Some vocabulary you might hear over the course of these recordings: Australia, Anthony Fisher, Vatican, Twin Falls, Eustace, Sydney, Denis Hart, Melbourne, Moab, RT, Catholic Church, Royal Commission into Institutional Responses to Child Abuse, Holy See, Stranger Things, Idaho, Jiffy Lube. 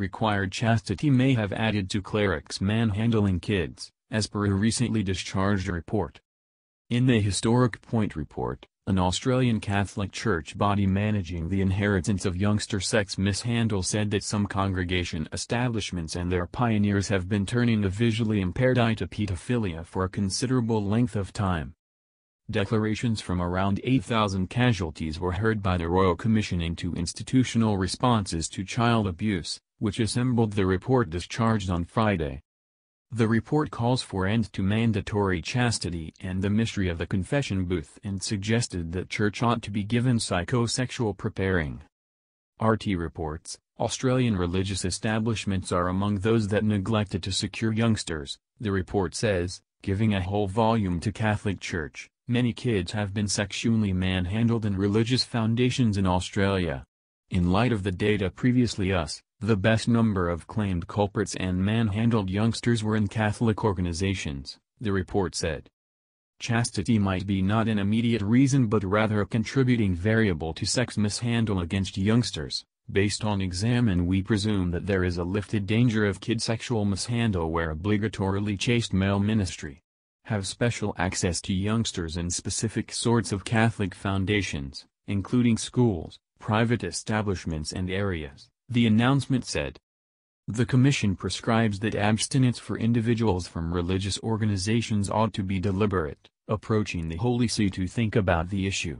required chastity may have added to clerics manhandling kids, as per a recently discharged report. In the historic Point report, an Australian Catholic Church body managing the inheritance of youngster sex mishandle said that some congregation establishments and their pioneers have been turning the visually impaired eye to paedophilia for a considerable length of time. Declarations from around 8,000 casualties were heard by the Royal Commission into Institutional Responses to Child Abuse, which assembled the report discharged on Friday. The report calls for an end to mandatory chastity and the mystery of the confession booth and suggested that church ought to be given psychosexual preparing. RT reports, Australian religious establishments are among those that neglected to secure youngsters, the report says, giving a whole volume to Catholic Church. Many kids have been sexually manhandled in religious foundations in Australia. In light of the data previously us, the best number of claimed culprits and manhandled youngsters were in Catholic organizations, the report said. Chastity might be not an immediate reason but rather a contributing variable to sex mishandle against youngsters. Based on examine we presume that there is a lifted danger of kid sexual mishandle where obligatorily chaste male ministry have special access to youngsters in specific sorts of Catholic foundations, including schools, private establishments and areas, the announcement said. The Commission prescribes that abstinence for individuals from religious organizations ought to be deliberate, approaching the Holy See to think about the issue.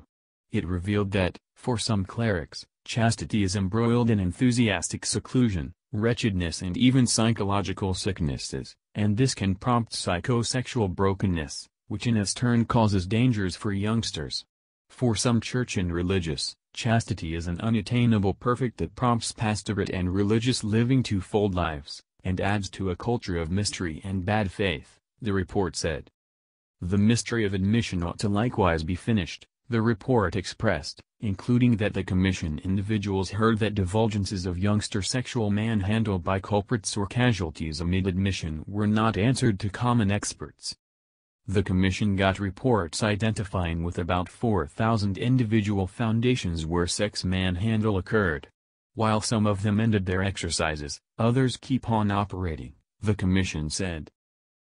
It revealed that, for some clerics, chastity is embroiled in enthusiastic seclusion, wretchedness and even psychological sicknesses, and this can prompt psychosexual brokenness, which in its turn causes dangers for youngsters. For some church and religious, chastity is an unattainable perfect that prompts pastorate and religious living to fold lives, and adds to a culture of mystery and bad faith, the report said. The mystery of admission ought to likewise be finished, the report expressed, including that the Commission individuals heard that divulgences of youngster sexual manhandle by culprits or casualties amid admission were not answered to common experts. The Commission got reports identifying with about 4,000 individual foundations where sex manhandle occurred. While some of them ended their exercises, others keep on operating, the Commission said.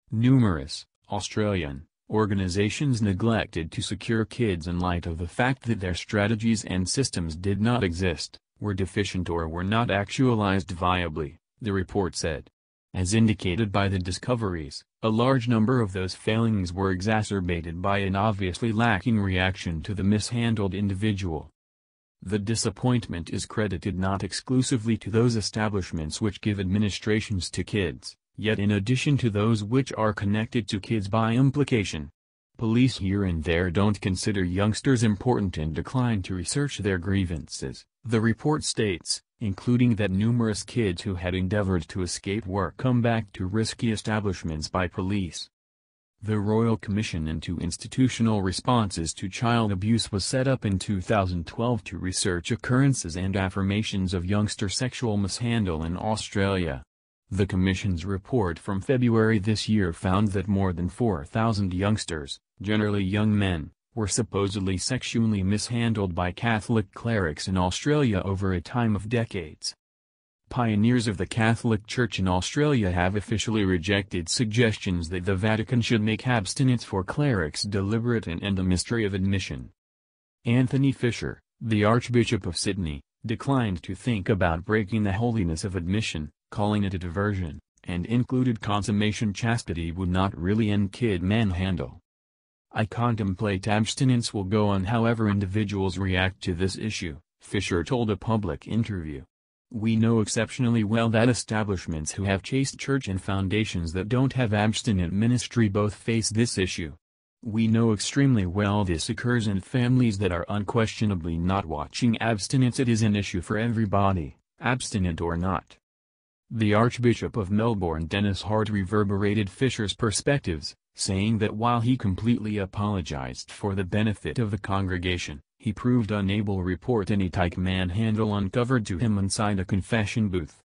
Numerous Australian organizations neglected to secure kids in light of the fact that their strategies and systems did not exist, were deficient or were not actualized viably, the report said. As indicated by the discoveries, a large number of those failings were exacerbated by an obviously lacking reaction to the mishandled individual. The disappointment is credited not exclusively to those establishments which give administrations to kids, yet in addition to those which are connected to kids by implication. Police here and there don't consider youngsters important and decline to research their grievances, the report states, including that numerous kids who had endeavored to escape were come back to risky establishments by police. The Royal Commission into Institutional Responses to Child Abuse was set up in 2012 to research occurrences and affirmations of youngster sexual mishandle in Australia. The Commission's report from February this year found that more than 4,000 youngsters, generally young men, were supposedly sexually mishandled by Catholic clerics in Australia over a time of decades. Pioneers of the Catholic Church in Australia have officially rejected suggestions that the Vatican should make abstinence for clerics deliberate and end the mystery of admission. Anthony Fisher, the Archbishop of Sydney, declined to think about breaking the holiness of admission, calling it a diversion, and included consummation chastity would not really end kid manhandle. I contemplate abstinence will go on however individuals react to this issue, Fisher told a public interview. We know exceptionally well that establishments who have chaste church and foundations that don't have abstinent ministry both face this issue. We know extremely well this occurs in families that are unquestionably not watching abstinence. It is an issue for everybody, abstinent or not. The Archbishop of Melbourne Denis Hart reverberated Fisher's perspectives, saying that while he completely apologised for the benefit of the congregation, he proved unable to report any type manhandle uncovered to him inside a confession booth.